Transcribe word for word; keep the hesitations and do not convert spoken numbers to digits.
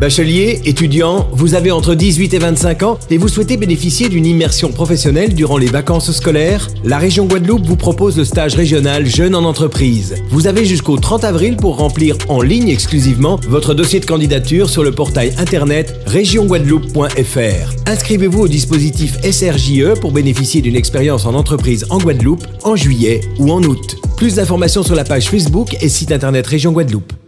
Bachelier, étudiant, vous avez entre dix-huit et vingt-cinq ans et vous souhaitez bénéficier d'une immersion professionnelle durant les vacances scolaires? La Région Guadeloupe vous propose le stage régional Jeunes en Entreprise. Vous avez jusqu'au trente avril pour remplir en ligne exclusivement votre dossier de candidature sur le portail internet région guadeloupe point F R. Inscrivez-vous au dispositif S R J E pour bénéficier d'une expérience en entreprise en Guadeloupe en juillet ou en août. Plus d'informations sur la page Facebook et site internet Région Guadeloupe.